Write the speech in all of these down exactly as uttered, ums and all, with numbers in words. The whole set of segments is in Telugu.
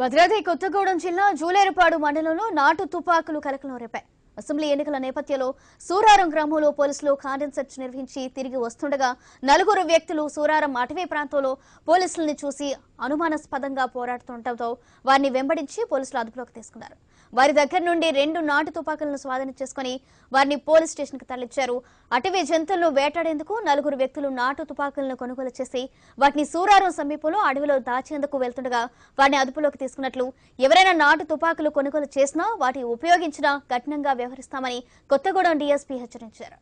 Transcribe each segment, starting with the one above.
భద్రాద్రి కొత్తగూడెం జిల్లా జూలేరుపాడు మండలంలో నాటు తుపాకులు కలకలం రేపాయి. అసెంబ్లీ ఎన్నికల నేపథ్యంలో సూరారం గ్రామంలో పోలీసులు కార్డన్ సెర్చ్ నిర్వహించి తిరిగి వస్తుండగా నలుగురు వ్యక్తులు సూరారం అటవీ ప్రాంతంలో పోలీసులను చూసి అనుమానాస్పదంగా పోరాడుతుండటంతో వారిని వెంబడించి పోలీసులు అదుపులోకి తీసుకున్నారు. వారి దగ్గర నుండి రెండు నాటు తుపాకులను స్వాధీనం చేసుకుని వారిని పోలీస్ స్టేషన్కు తరలించారు. అటవీ జంతువులను వేటాడేందుకు నలుగురు వ్యక్తులు నాటు తుపాకులను కొనుగోలు చేసి వాటిని సూరారం సమీపంలో అడవిలో దాచేందుకు వెళ్తుండగా వారిని అదుపులోకి తీసుకున్నట్లు, ఎవరైనా నాటు తుపాకులు కొనుగోలు చేసినా వాటిని ఉపయోగించినా కఠినంగా వ్యవహరిస్తామని కొత్తగూడెం డీఎస్పీ హెచ్చరించారు.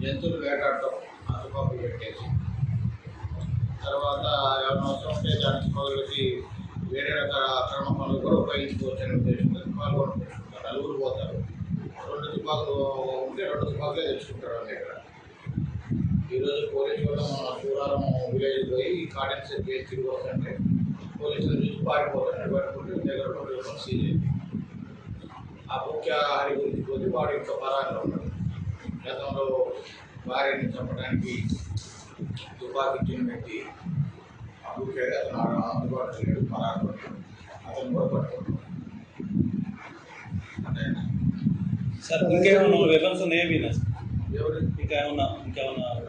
జంతువులు వేటాడటం, తుపాకులు పెట్టేసి తర్వాత ఎవరిన అవసరం ఉంటే దానికి పనులకి వేరే రకాల అక్రమ పనులు కూడా ఉపయోగించుకోవచ్చు అనే ఉద్దేశంతో పాల్గొనవచ్చు. నలుగురు పోతారు, రెండు తుపాకులు ఉంటే రెండు తుపాకులే తెచ్చుకుంటారు. అంటే ఇక్కడ ఈరోజు పోలీసు వల్ల మన సూరారం విలేజ్ పోయి కార్డెన్స్ చేసి తిరిగి వస్తుంటే పోలీసులు చూసి పారిపోతారు. పడుకుంటే దగ్గర కూడా సీజ్ అయింది. ఆ ముఖ్య హరి గురించి పోతే వాడు ఇంట్లో పరాగంలో ఉంటాడు. గతంలో భార్యని చంపడానికి తుపాకి చిన్నపెట్టి ఆ ముఖ్యంగా అతను అందుబాటులో లేడు, పరాగంలో అతను కూడా పట్టుకుంటాడు. సార్, ఇంకేమన్నా వెపన్స్ ఉన్నాయా? ఇంకా ఏమన్నా ఇంకా ఏమన్నా